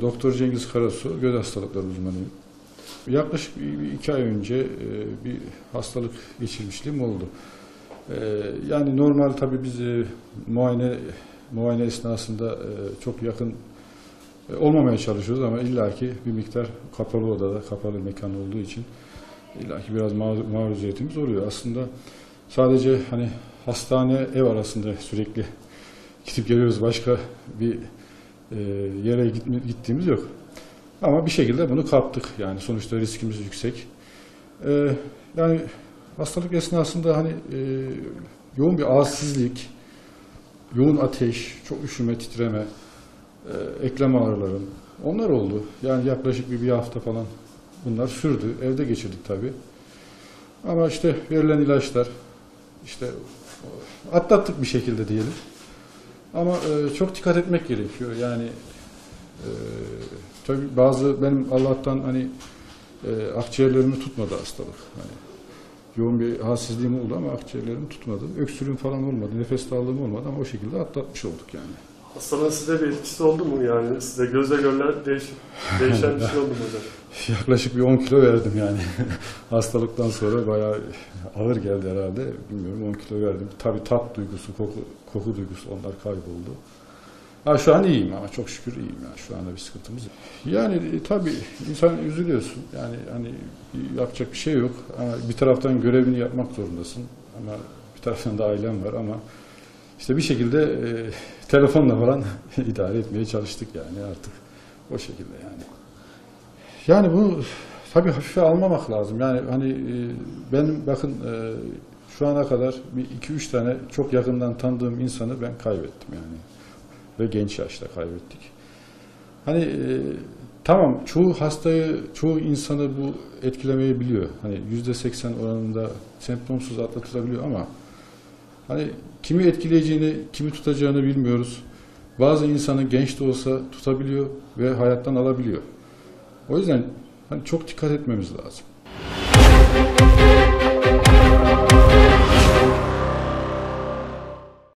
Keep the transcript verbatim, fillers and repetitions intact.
doktor Cengiz Karasu, göz hastalıkları uzmanıyım. Yaklaşık iki ay önce bir hastalık geçirmişliğim oldu. Yani normal tabii biz muayene muayene esnasında çok yakın olmamaya çalışıyoruz ama illaki bir miktar kapalı odada, kapalı mekan olduğu için illaki biraz maruziyetimiz oluyor. Aslında sadece hani hastane ev arasında sürekli gidip geliyoruz, başka bir yere gittiğimiz yok. Ama bir şekilde bunu kaptık. Yani sonuçta riskimiz yüksek. Ee, yani hastalık esnasında hani e, yoğun bir ağızsızlık, yoğun ateş, çok üşüme, titreme, e, eklem ağrıları, onlar oldu. Yani yaklaşık bir, bir hafta falan bunlar sürdü. Evde geçirdik tabii. Ama işte verilen ilaçlar, işte atlattık bir şekilde diyelim. Ama e, çok dikkat etmek gerekiyor. Yani e, tabii bazı, benim Allah'tan hani e, akciğerlerimi tutmadı hastalık. Hani, yoğun bir halsizliğim oldu ama akciğerlerim tutmadı. Öksürüğüm falan olmadı, nefes darlığım olmadı ama o şekilde atlatmış olduk yani. Hastalığın size bir etkisi oldu mu yani? Size gözle görülen değiş, değişen bir şey oldu mu hocam? Yaklaşık bir on kilo verdim yani. Hastalıktan sonra bayağı ağır geldi herhalde. Bilmiyorum, on kilo verdim. Tabii tat duygusu, koku, koku duygusu, onlar kayboldu. Ha, şu an iyiyim ama çok şükür iyiyim yani, şu anda bir sıkıntımız yok. Yani e, tabii insan üzülüyorsun yani, hani yapacak bir şey yok. Ha, bir taraftan görevini yapmak zorundasın ama bir taraftan da ailem var ama işte bir şekilde e, telefonla falan idare etmeye çalıştık yani, artık o şekilde yani. Yani bunu tabii hafife almamak lazım yani, hani e, benim bakın e, şu ana kadar bir iki üç tane çok yakından tanıdığım insanı ben kaybettim yani. Ve genç yaşta kaybettik. Hani e, tamam, çoğu hastayı, çoğu insanı bu etkilemeyebiliyor. Hani yüzde seksen oranında semptomsuz atlatılabiliyor ama hani kimi etkileyeceğini, kimi tutacağını bilmiyoruz. Bazı insanı genç de olsa tutabiliyor ve hayattan alabiliyor. O yüzden hani çok dikkat etmemiz lazım.